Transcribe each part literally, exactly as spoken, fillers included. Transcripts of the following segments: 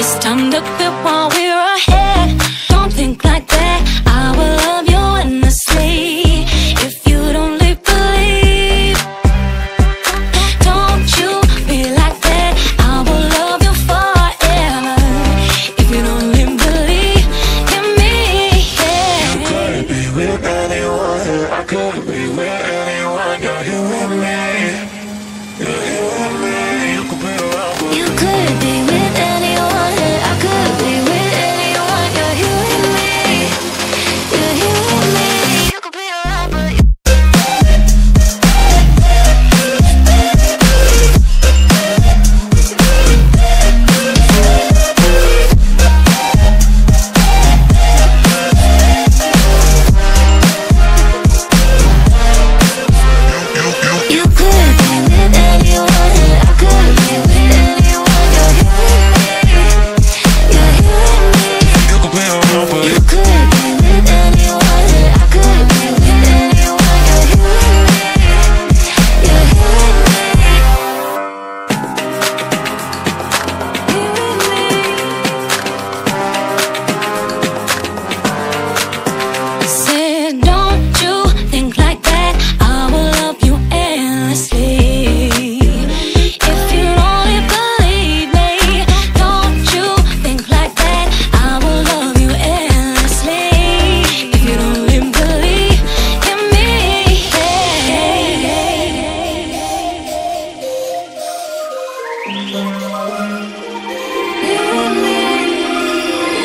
It's time to quit while we're ahead. Don't think like that. I will love you endlessly if you don't believe. Don't you be like that. I will love you forever if you don't believe in me. Yeah. You couldn't be with anyone. I couldn't be with anyone. You're you and me. You're you and me. You could be around with me.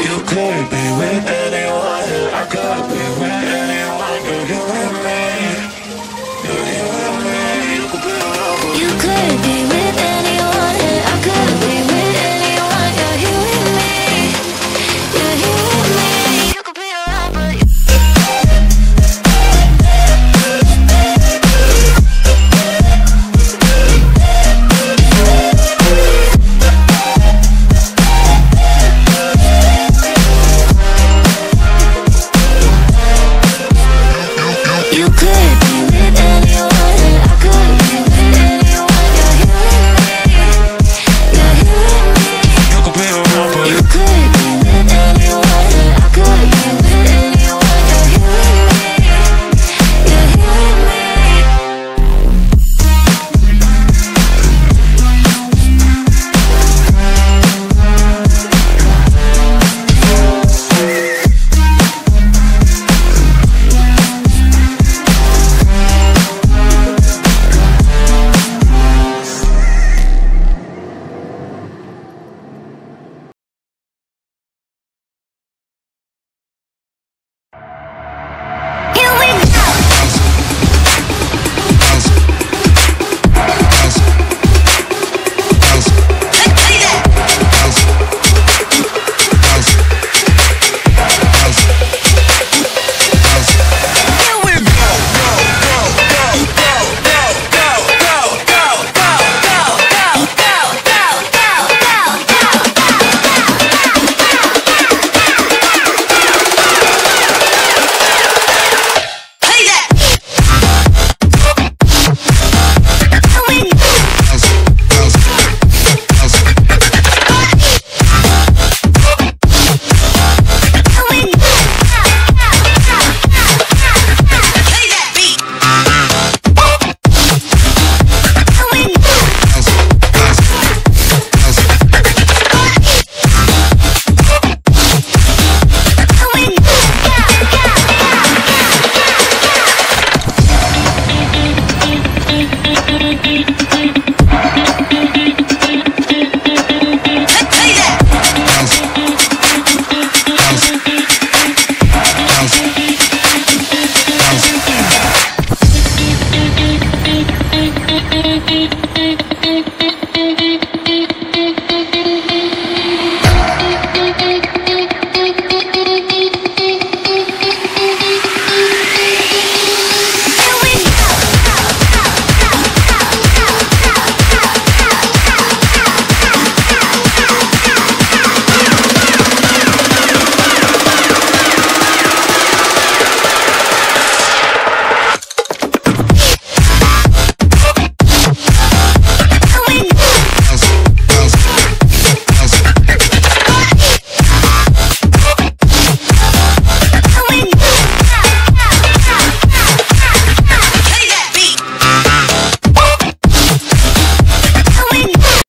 You could be with anyone. You could be with anyone. I could be with